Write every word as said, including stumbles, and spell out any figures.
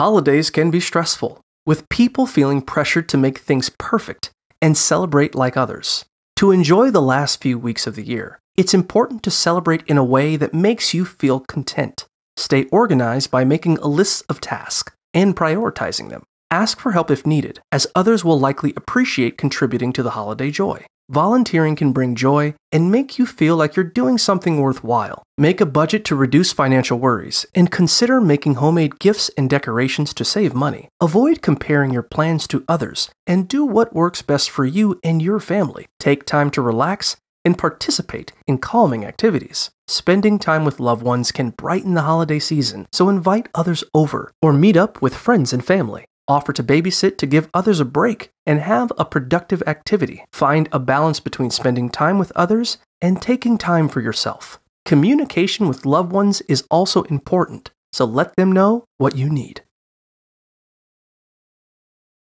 Holidays can be stressful, with people feeling pressured to make things perfect and celebrate like others. To enjoy the last few weeks of the year, it's important to celebrate in a way that makes you feel content. Stay organized by making a list of tasks and prioritizing them. Ask for help if needed, as others will likely appreciate contributing to the holiday joy. Volunteering can bring joy and make you feel like you're doing something worthwhile. Make a budget to reduce financial worries and consider making homemade gifts and decorations to save money. Avoid comparing your plans to others and do what works best for you and your family. Take time to relax and participate in calming activities. Spending time with loved ones can brighten the holiday season, so invite others over or meet up with friends and family. Offer to babysit to give others a break and have a productive activity. Find a balance between spending time with others and taking time for yourself. Communication with loved ones is also important, so let them know what you need.